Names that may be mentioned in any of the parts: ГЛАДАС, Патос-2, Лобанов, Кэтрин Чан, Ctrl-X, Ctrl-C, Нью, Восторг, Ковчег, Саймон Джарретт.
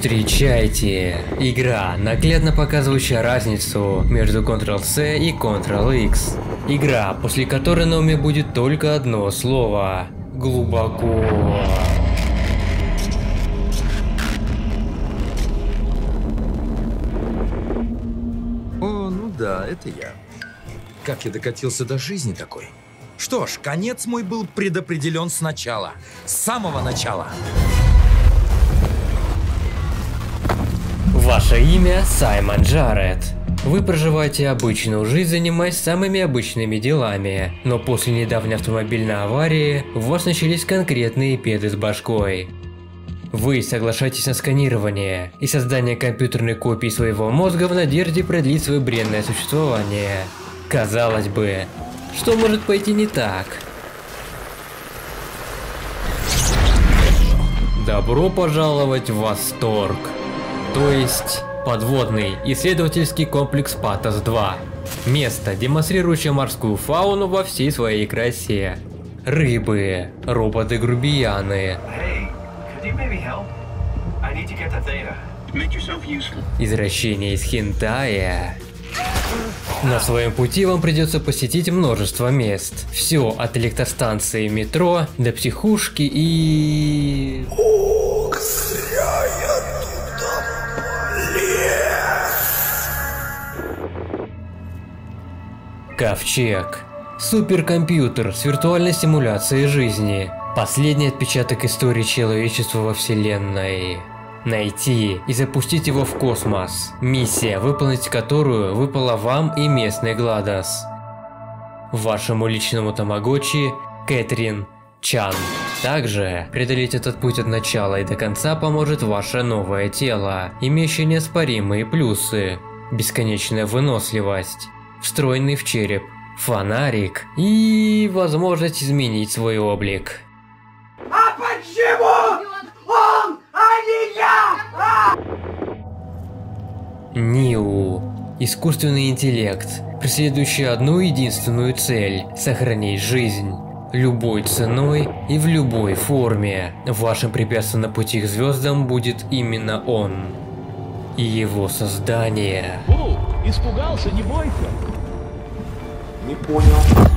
Встречайте! Игра, наглядно показывающая разницу между Ctrl-C и Ctrl-X. Игра, после которой на уме будет только одно слово. Глубоко. О, ну да, это я. Как я докатился до жизни такой? Что ж, конец мой был предопределен сначала. С самого начала. Ваше имя Саймон Джарретт. Вы проживаете обычную жизнь, занимаясь самыми обычными делами, но после недавней автомобильной аварии у вас начались конкретные беды с башкой. Вы соглашаетесь на сканирование и создание компьютерной копии своего мозга в надежде продлить свое бренное существование. Казалось бы, что может пойти не так? Добро пожаловать в Восторг! То есть подводный исследовательский комплекс Патос-2. Место, демонстрирующее морскую фауну во всей своей красе. Рыбы, роботы-грубияны. Извращение из хентая. На своем пути вам придется посетить множество мест. Все от электростанции метро до психушки и... Ох, зря я туда полез. Ковчег. Суперкомпьютер с виртуальной симуляцией жизни. Последний отпечаток истории человечества во Вселенной. Найти и запустить его в космос. Миссия, выполнить которую выпала вам и местный ГЛАДАС. Вашему личному тамагочи Кэтрин Чан. Также преодолеть этот путь от начала и до конца поможет ваше новое тело, имеющее неоспоримые плюсы. Бесконечная выносливость, встроенный в череп фонарик и возможность изменить свой облик. А почему? Нью. Искусственный интеллект, преследующий одну единственную цель – сохранить жизнь. Любой ценой и в любой форме. Вашим препятствием на пути к звездам будет именно он. И его создание. О, испугался, не бойся. Не понял.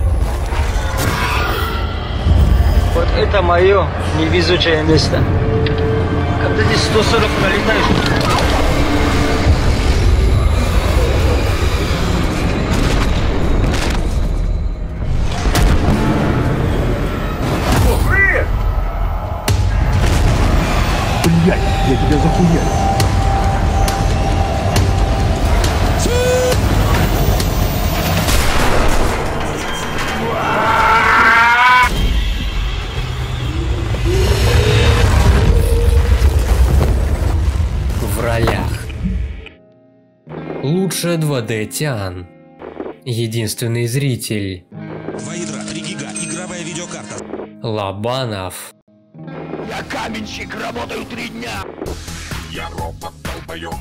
Вот это мое невезучее место. Когда здесь 140 пролетаешь... Я тебя захуярю. В ролях. Лучшая 2D Тиан. Единственный зритель. 2 ядра, 3 гига, игровая видеокарта. Лобанов. Я каменщик, работаю 3 дня. Я робот, долбоёб.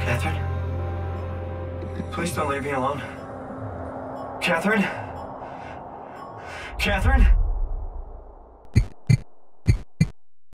Кэтрин? Please don't leave me alone. Кэтрин? Кэтрин?